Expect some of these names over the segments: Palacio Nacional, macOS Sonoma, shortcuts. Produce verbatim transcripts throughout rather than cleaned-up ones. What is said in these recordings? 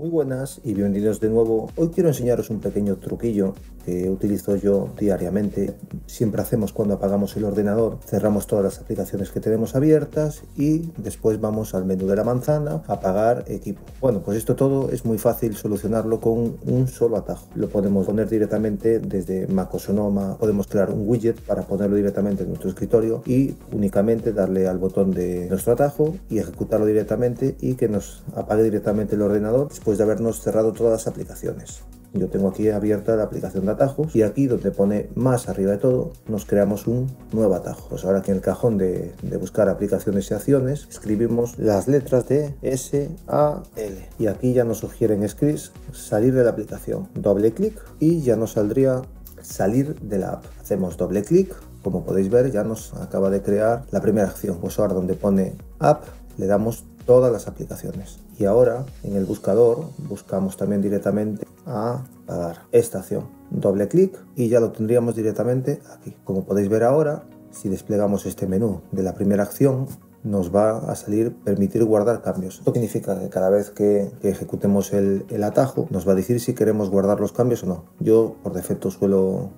Muy buenas y bienvenidos de nuevo. Hoy quiero enseñaros un pequeño truquillo que utilizo yo diariamente. Siempre hacemos cuando apagamos el ordenador, cerramos todas las aplicaciones que tenemos abiertas y después vamos al menú de la manzana, apagar equipo. Bueno, pues esto todo es muy fácil solucionarlo con un solo atajo. Lo podemos poner directamente desde macOS Sonoma, podemos crear un widget para ponerlo directamente en nuestro escritorio y únicamente darle al botón de nuestro atajo y ejecutarlo directamente y que nos apague directamente el ordenador. Después de habernos cerrado todas las aplicaciones. Yo tengo aquí abierta la aplicación de atajos y aquí donde pone más arriba de todo nos creamos un nuevo atajo. Pues ahora aquí en el cajón de, de buscar aplicaciones y acciones escribimos las letras de S, A, L y aquí ya nos sugieren scripts salir de la aplicación. Doble clic y ya nos saldría salir de la app. Hacemos doble clic, como podéis ver ya nos acaba de crear la primera acción. Pues ahora donde pone app le damos todas las aplicaciones y ahora en el buscador buscamos también directamente a apagar esta acción, doble clic y ya lo tendríamos directamente aquí. Como podéis ver ahora, si desplegamos este menú de la primera acción nos va a salir permitir guardar cambios. Esto significa que cada vez que, que ejecutemos el, el atajo nos va a decir si queremos guardar los cambios o no. Yo por defecto suelo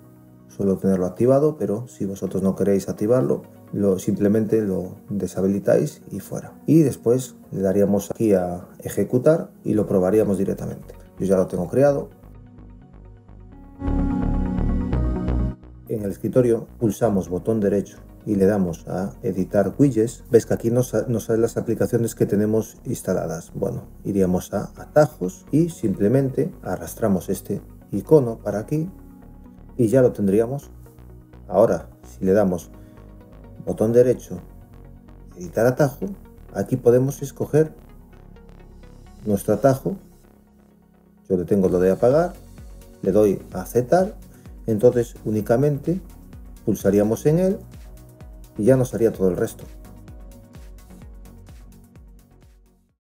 Suelo tenerlo activado, pero si vosotros no queréis activarlo, lo, simplemente lo deshabilitáis y fuera. Y después le daríamos aquí a ejecutar y lo probaríamos directamente. Yo ya lo tengo creado. En el escritorio pulsamos botón derecho y le damos a editar widgets. Ves que aquí nos, nos salen las aplicaciones que tenemos instaladas. Bueno, iríamos a atajos y simplemente arrastramos este icono para aquí. Y ya lo tendríamos. Ahora, si le damos botón derecho, editar atajo, aquí podemos escoger nuestro atajo. Yo le tengo lo de apagar, le doy a aceptar, entonces únicamente pulsaríamos en él y ya nos haría todo el resto.